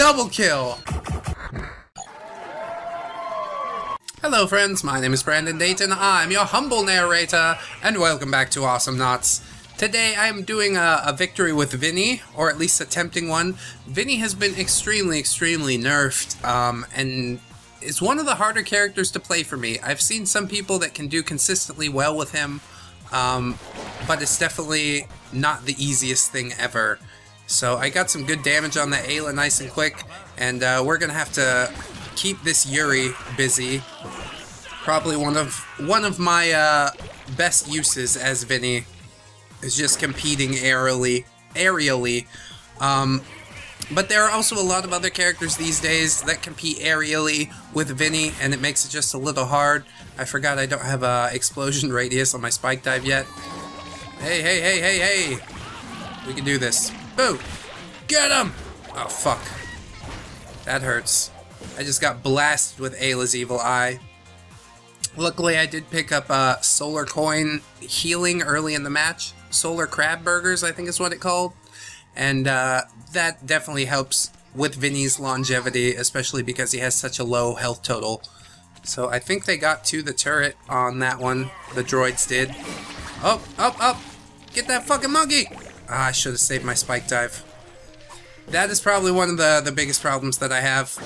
Double kill! Hello friends, my name is Brandon Dayton, I'm your humble narrator, and welcome back to Awesomenauts. Today I'm doing a victory with Vinny, or at least attempting one. Vinny has been extremely nerfed, and is one of the harder characters to play for me. I've seen some people that can do consistently well with him, but it's definitely not the easiest thing ever. So I got some good damage on the Aayla nice and quick, and we're gonna have to keep this Yuri busy. Probably one of my best uses as Vinny is just competing aerially. But there are also a lot of other characters these days that compete aerially with Vinny, and it makes it just a little hard. I forgot I don't have an explosion radius on my spike dive yet. Hey! We can do this. Boo! Get him! Oh, fuck. That hurts. I just got blasted with Aayla's evil eye. Luckily, I did pick up Solar Coin healing early in the match. Solar Crab Burgers, I think is what it's called. And that definitely helps with Vinny's longevity, especially because he has such a low health total. So I think they got to the turret on that one. The droids did. Up, up, up! Get that fucking monkey! Ah, I should have saved my spike dive. That is probably one of the biggest problems that I have.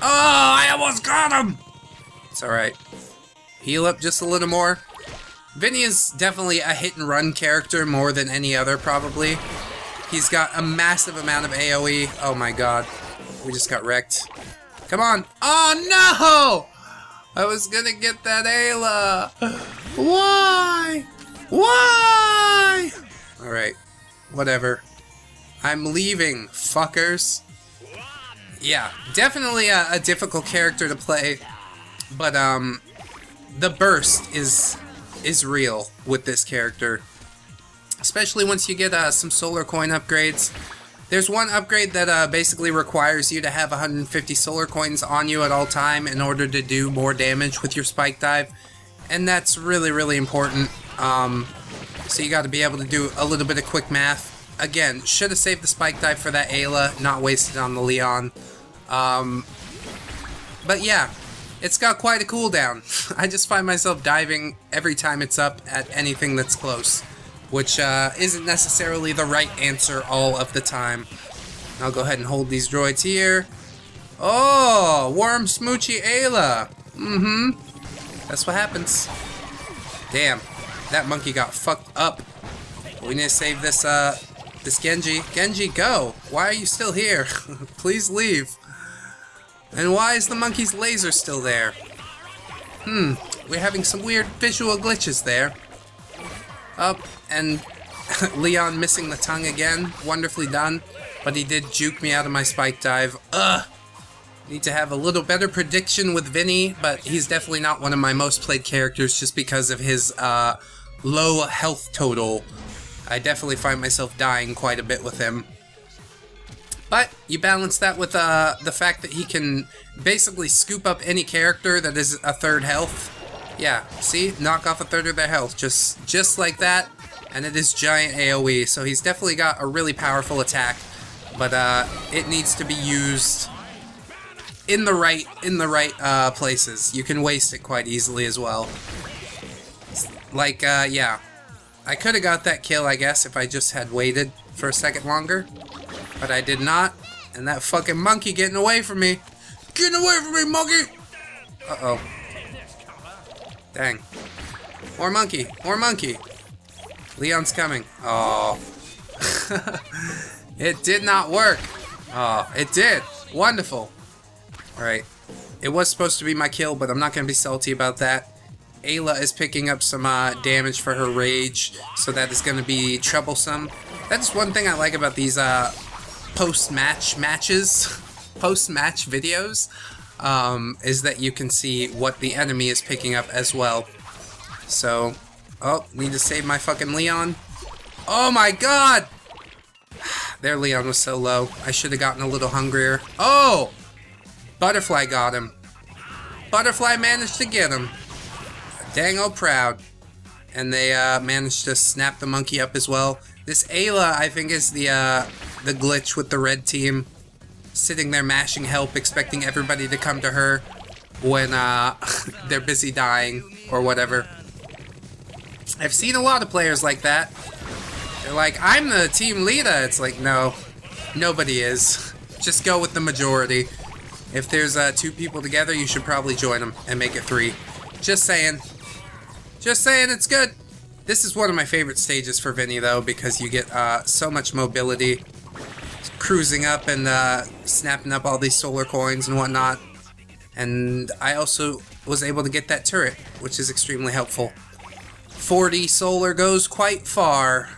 Oh, I almost got him! It's alright. Heal up just a little more. Vinny is definitely a hit-and-run character more than any other, probably. He's got a massive amount of AoE. Oh my god. We just got wrecked. Come on. Oh no! I was gonna get that Aayla. Why? Why? Alright. Whatever. I'm leaving, fuckers. Yeah. Definitely a difficult character to play. But, the burst is real with this character. Especially once you get some solar coin upgrades. There's one upgrade that basically requires you to have 150 solar coins on you at all time in order to do more damage with your spike dive. And that's really important. So you got to be able to do a little bit of quick math. Again, should have saved the spike dive for that Aayla, not wasted on the Leon. But yeah, it's got quite a cooldown. I just find myself diving every time it's up at anything that's close, which isn't necessarily the right answer all of the time. I'll go ahead and hold these droids here. Oh, Worm Smoochy Aayla! Mm-hmm. That's what happens. Damn, that monkey got fucked up. We need to save this, this Genji. Genji, go! Why are you still here? Please leave. And why is the monkey's laser still there? We're having some weird visual glitches there. Up, and Leon missing the tongue again. Wonderfully done. But he did juke me out of my spike dive. Ugh! Need to have a little better prediction with Vinny, but he's definitely not one of my most played characters just because of his low health total. I definitely find myself dying quite a bit with him. But you balance that with the fact that he can basically scoop up any character that is a third health. Yeah, see? Knock off a third of their health, just like that, and it is giant AoE, so he's definitely got a really powerful attack, but it needs to be used in the right places. You can waste it quite easily as well. Like, yeah. I could have got that kill, I guess, if I just had waited for a second longer, but I did not, and that fucking monkey getting away from me! Getting away from me, monkey! Uh-oh. Dang. More monkey! More monkey! Leon's coming. Oh. It did not work! Oh, it did! Wonderful! Alright. It was supposed to be my kill, but I'm not gonna be salty about that. Aayla is picking up some damage for her rage, so that is gonna be troublesome. That's one thing I like about these post-match matches. Post-match videos. Is that you can see what the enemy is picking up as well. So, oh, need to save my fucking Leon. Oh my god! Their Leon was so low. I should have gotten a little hungrier. Oh! Butterfly got him. Butterfly managed to get him. Dang old proud. And they managed to snap the monkey up as well. This Aayla, I think, is the glitch with the red team. sitting there mashing help, expecting everybody to come to her when they're busy dying or whatever. I've seen a lot of players like that. They're like, I'm the team leader. It's like, no, nobody is. Just go with the majority. If there's two people together, you should probably join them and make it three. Just saying. Just saying, it's good. This is one of my favorite stages for Vinny, though, because you get so much mobility. Cruising up and snapping up all these solar coins and whatnot. And I also was able to get that turret, which is extremely helpful. 40 solar goes quite far.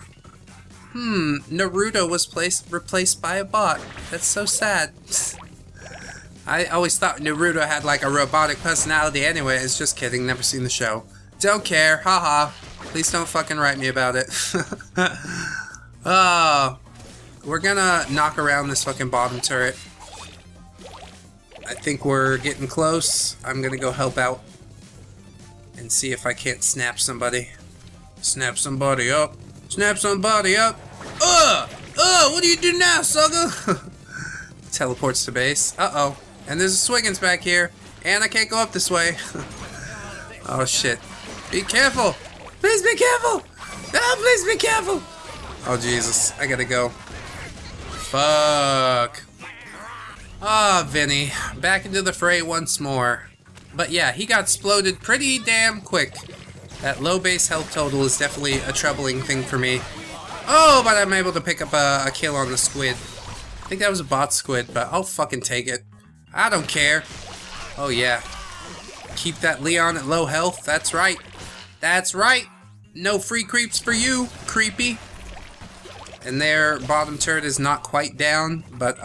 Naruto was replaced by a bot. That's so sad. I always thought Naruto had like a robotic personality anyway. It's just kidding, never seen the show. Don't care, haha. Please don't fucking write me about it. We're gonna knock around this fucking bottom turret. I think we're getting close. I'm gonna go help out and see if I can't snap somebody. Snap somebody up. Snap somebody up. What do you do now, Saga? Teleports to base. Uh-oh. And there's a Swiggins back here. And I can't go up this way. Oh, shit. Be careful. Please be careful. No, please be careful. Oh, Jesus. I gotta go. Fuck. Ah, Vinny. Back into the fray once more. But yeah, he got exploded pretty damn quick. That low base health total is definitely a troubling thing for me. Oh, but I'm able to pick up a kill on the squid. I think that was a bot squid, but I'll fucking take it. I don't care. Oh, yeah. Keep that Leon at low health. That's right. That's right. No free creeps for you, creepy. And their bottom turret is not quite down, but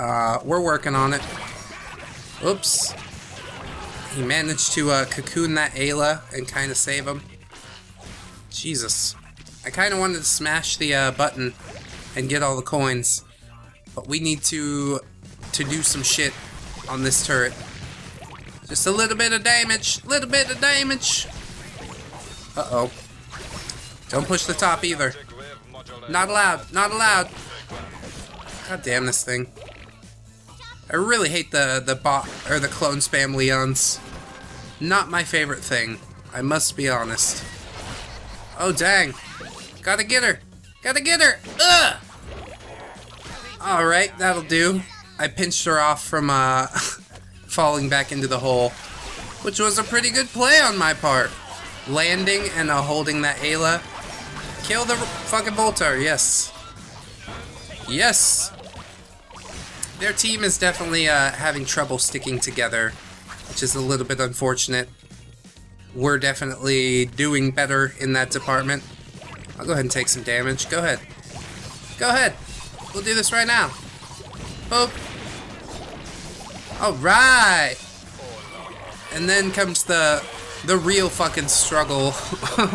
we're working on it. Oops. He managed to cocoon that Aayla and kind of save him. Jesus. I kind of wanted to smash the button and get all the coins. But we need to do some shit on this turret. Just a little bit of damage. Little bit of damage. Uh-oh. Don't push the top either. Not allowed. Not allowed. God damn this thing. I really hate the bot or the clone spam Leons. Not my favorite thing. I must be honest. Oh dang. Gotta get her. Gotta get her. Ugh. All right, that'll do. I pinched her off from falling back into the hole, which was a pretty good play on my part. Landing and holding that Aayla. Kill the fucking Voltar. Yes. Yes. Their team is definitely having trouble sticking together, which is a little bit unfortunate. We're definitely doing better in that department. I'll go ahead and take some damage. Go ahead. Go ahead. We'll do this right now. Boop. Alright. And then comes the real fucking struggle,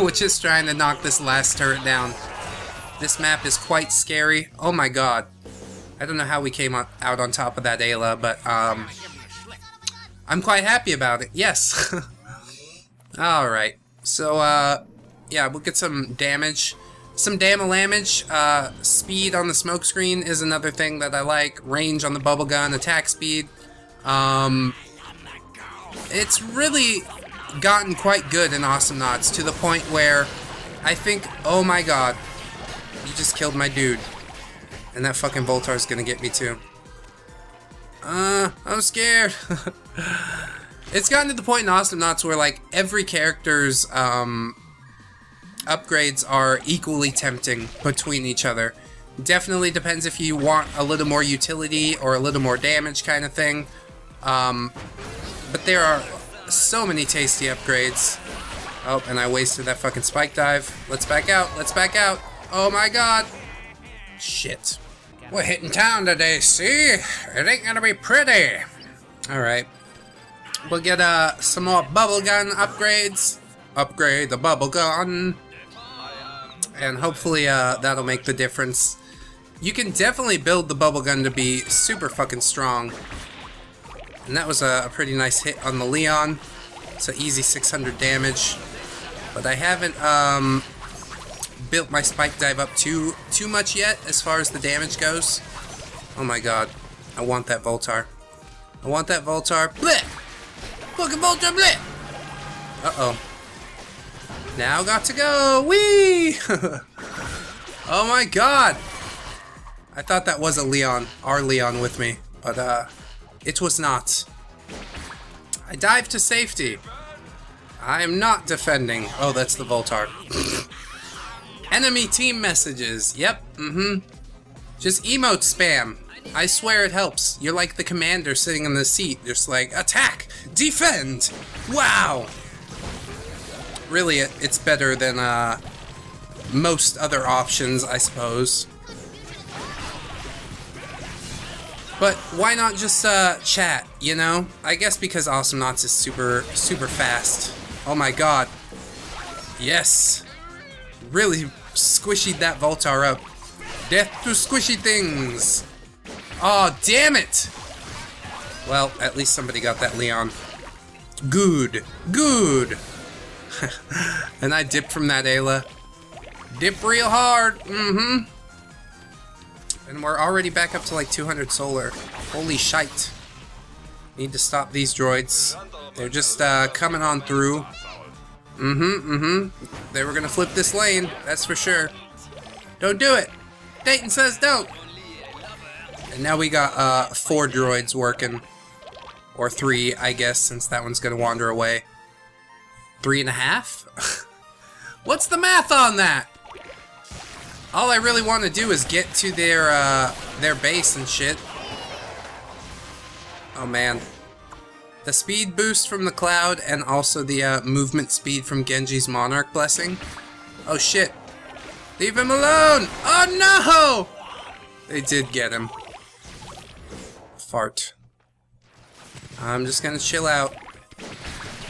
which is trying to knock this last turret down. This map is quite scary. Oh my god. I don't know how we came out on top of that Aayla, but I'm quite happy about it. Yes. Alright. So, yeah, we'll get some damage. Some damalamage. Speed on the smoke screen is another thing that I like. Range on the bubble gun, attack speed. It's really gotten quite good in Awesomenauts to the point where I think, oh my god, you just killed my dude. And that fucking Voltar's gonna get me too. I'm scared. It's gotten to the point in Awesomenauts where like every character's upgrades are equally tempting between each other. Definitely depends if you want a little more utility or a little more damage kind of thing. But there are so many tasty upgrades. Oh, and I wasted that fucking spike dive. Let's back out. Let's back out. Oh my god. Shit. We're hitting town today, see? It ain't gonna be pretty. Alright. We'll get some more bubblegum upgrades. Upgrade the bubblegum. And hopefully that'll make the difference. You can definitely build the bubblegum to be super fucking strong. And that was a pretty nice hit on the Leon. It's an easy 600 damage. But I haven't built my spike dive up too much yet as far as the damage goes. Oh my god. I want that Voltar. I want that Voltar. Bleh! Fucking Voltar, bleh! Uh-oh. Now got to go! Whee! Oh my god! I thought that was a Leon, our Leon with me, but it was not. I dive to safety. I am not defending. Oh, that's the Voltar. Enemy team messages. Yep, Just emote spam. I swear it helps. You're like the commander sitting in the seat, just like, attack! Defend! Wow! Really, it's better than most other options, I suppose. But why not just chat, you know? I guess because Awesomenauts is super fast. Oh my god. Yes! Really squishied that Voltar up. Death to squishy things! Aw, oh, damn it! Well, at least somebody got that Leon. Good. Good! And I dipped from that Aayla. Dip real hard! And we're already back up to like 200 solar. Holy shite. Need to stop these droids. They're just coming on through. They were gonna flip this lane, that's for sure. Don't do it! Dayton says don't! And now we got 4 droids working. Or 3, I guess, since that one's gonna wander away. 3.5? What's the math on that? All I really want to do is get to their base and shit. Oh man. The speed boost from the cloud and also the movement speed from Genji's Monarch Blessing. Oh shit. Leave him alone! Oh no! They did get him. Fart. I'm just gonna chill out.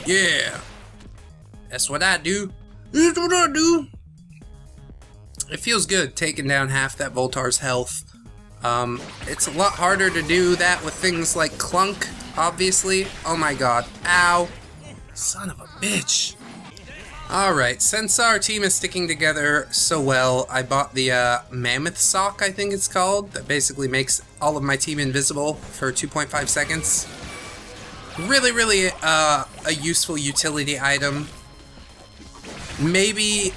Yeah! That's what I do. That's what I do! It feels good taking down half that Voltar's health. It's a lot harder to do that with things like Clunk, obviously. Oh my god. Ow. Son of a bitch. Alright, since our team is sticking together so well, I bought the Mammoth Sock, I think it's called, that basically makes all of my team invisible for 2.5 seconds. Really a useful utility item. Maybe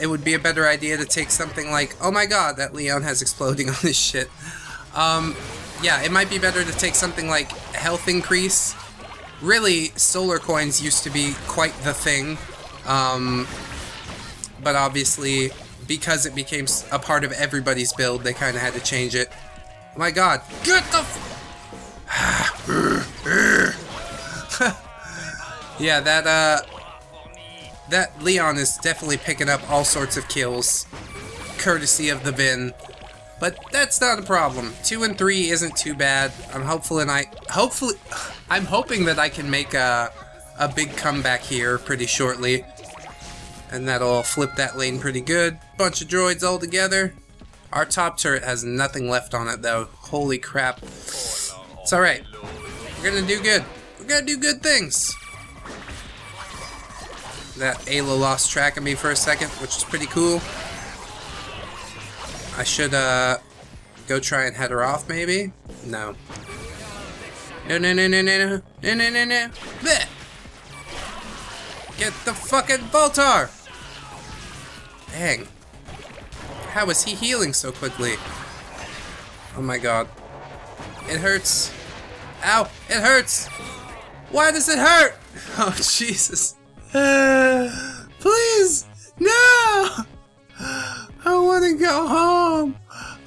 it would be a better idea to take something like, oh my god, that Leon has exploding on this shit. Yeah, it might be better to take something like health increase. Really, solar coins used to be quite the thing. But obviously, because it became a part of everybody's build, they kind of had to change it. Oh my god, get the f Yeah, that Leon is definitely picking up all sorts of kills, courtesy of the bin. But that's not a problem. 2 and 3 isn't too bad. I'm hopeful, and I'm hoping that I can make a big comeback here pretty shortly, and that'll flip that lane pretty good. Bunch of droids all together. Our top turret has nothing left on it though. Holy crap! It's all right. We're gonna do good. We're gonna do good things. That Aayla lost track of me for a second, which is pretty cool. I should go try and head her off, maybe? No. No. Blech. Get the fucking Voltar! Dang. How is he healing so quickly? Oh my god. It hurts. Ow! It hurts! Why does it hurt? Oh, Jesus. Please! No! I want to go home!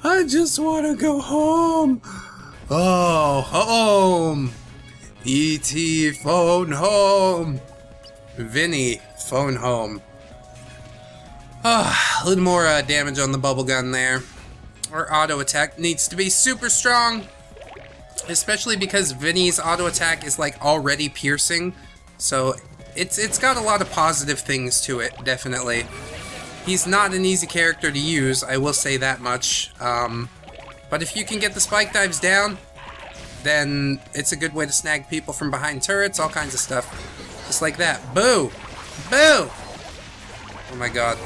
I just want to go home! Oh, home! E.T. phone home! Vinny, phone home. Oh, a little more damage on the bubble gun there. Our auto attack needs to be super strong! Especially because Vinny's auto attack is like already piercing, so It's got a lot of positive things to it, definitely. He's not an easy character to use, I will say that much. But if you can get the spike dives down, then it's a good way to snag people from behind turrets, all kinds of stuff. Just like that. Boo! Boo! Oh my god.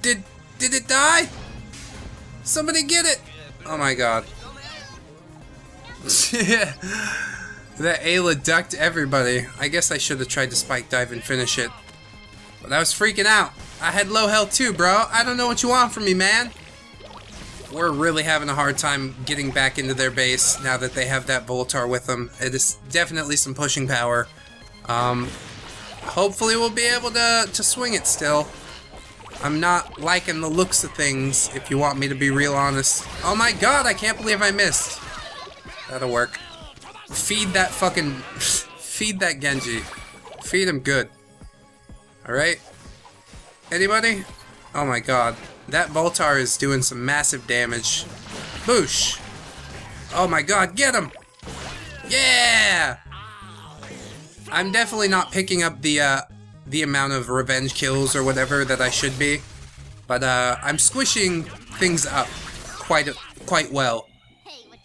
Did it die? Somebody get it! Oh my god. That Aayla ducked everybody. I guess I should have tried to spike dive and finish it. But I was freaking out. I had low health too, bro. I don't know what you want from me, man. We're really having a hard time getting back into their base now that they have that Voltar with them. It is definitely some pushing power. Hopefully we'll be able to swing it still. I'm not liking the looks of things, if you want me to be real honest. Oh my god, I can't believe I missed. That'll work. Feed that fucking... feed that Genji. Feed him good. Alright? Anybody? Oh my god. That Voltar is doing some massive damage. Boosh! Oh my god, get him! Yeah! I'm definitely not picking up the amount of revenge kills or whatever that I should be, but I'm squishing things up quite well,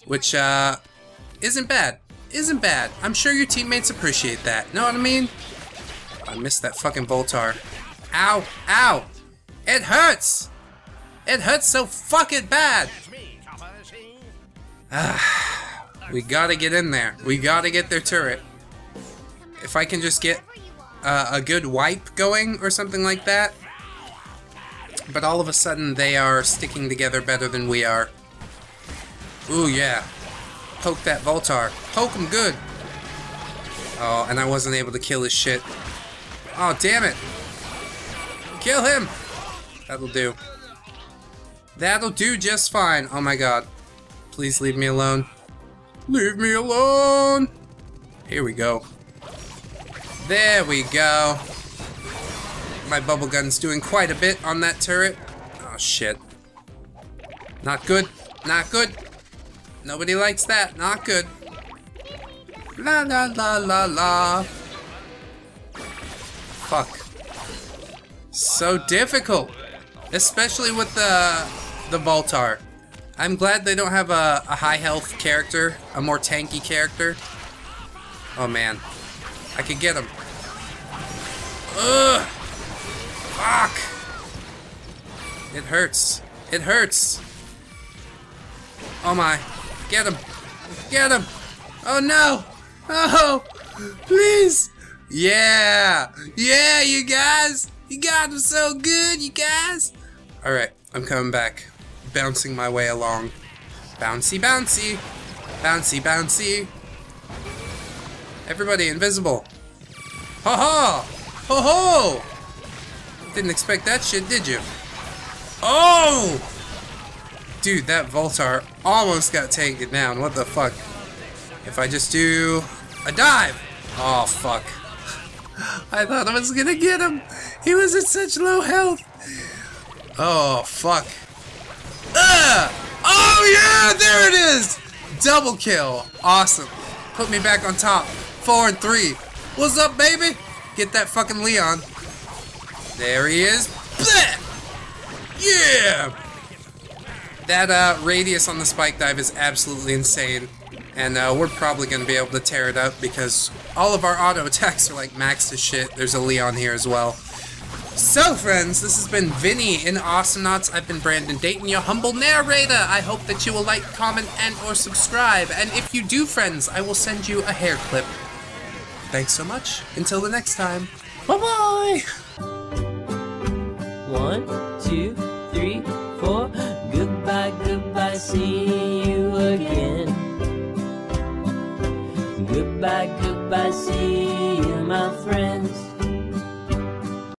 which isn't bad. Isn't bad. I'm sure your teammates appreciate that. Know what I mean? I missed that fucking Voltar. Ow! Ow! It hurts! It hurts so fucking bad! We gotta get in there. We gotta get their turret. If I can just get a good wipe going or something like that. But all of a sudden they are sticking together better than we are. Ooh yeah. Poke that Voltar. Poke him good. Oh, and I wasn't able to kill his shit. Oh, damn it. Kill him! That'll do. That'll do just fine. Oh my god. Please leave me alone. Leave me alone! Here we go. There we go. My bubble gun's doing quite a bit on that turret. Oh shit. Not good. Not good. Nobody likes that. Not good. La la la la la. Fuck. So difficult. Especially with the Voltar. I'm glad they don't have a high health character, a more tanky character. Oh man. I could get him. Ugh! Fuck! It hurts. It hurts! Oh my. Get him! Get him! Oh no! Oh! Please! Yeah! Yeah, you guys! You got him so good, you guys! Alright, I'm coming back. Bouncing my way along. Bouncy, bouncy! Bouncy, bouncy! Everybody invisible. Ha ha! Ho ho! Didn't expect that shit, did you? Oh! Dude, that Voltar almost got taken down. What the fuck? If I just do a dive! Oh, fuck. I thought I was gonna get him. He was at such low health. Oh, fuck. Ugh! Oh, yeah! There it is! Double kill. Awesome. Put me back on top. 4 and 3. What's up, baby? Get that fucking Leon. There he is. Blech! Yeah! That radius on the spike dive is absolutely insane. And we're probably going to be able to tear it up because all of our auto attacks are like maxed as shit. There's a Leon here as well. So, friends, this has been Vinny in Awesomenauts. I've been Brandon Dayton, your humble narrator. I hope that you will like, comment, and/or subscribe. And if you do, friends, I will send you a hair clip. Thanks so much. Until the next time. Bye-bye! 1, 2, 3, 4. Goodbye, goodbye, see you again. Goodbye, goodbye, see you, my friends.